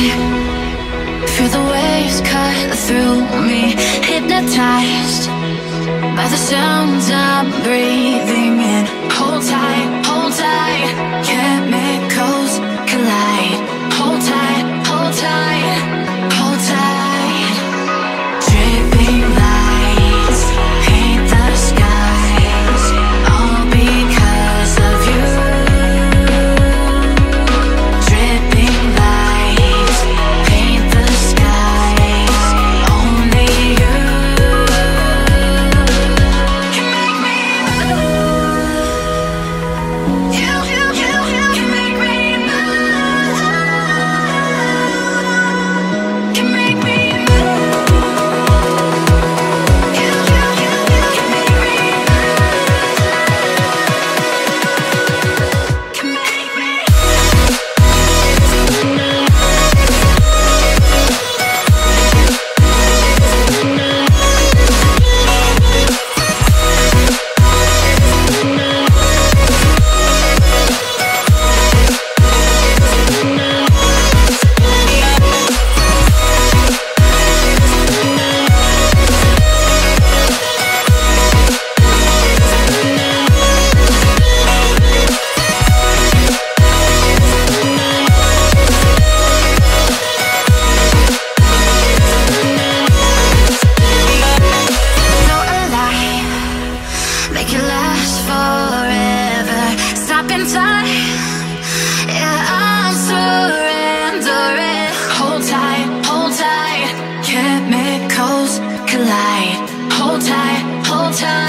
I feel the waves cut through me, hypnotized by the sounds I'm breathing in. Hold tight, chemicals collide. Hold tight, hold tight, hold tight. Dripping lights paint the skies, all because of you. Dripping lights paint the skies, only you can make me move. You can make me move. Can make me move. You can make me move. Can make me move. Make it last forever. Stop in time. Yeah, I'm surrendering. Hold tight, chemicals collide. Hold tight, hold tight.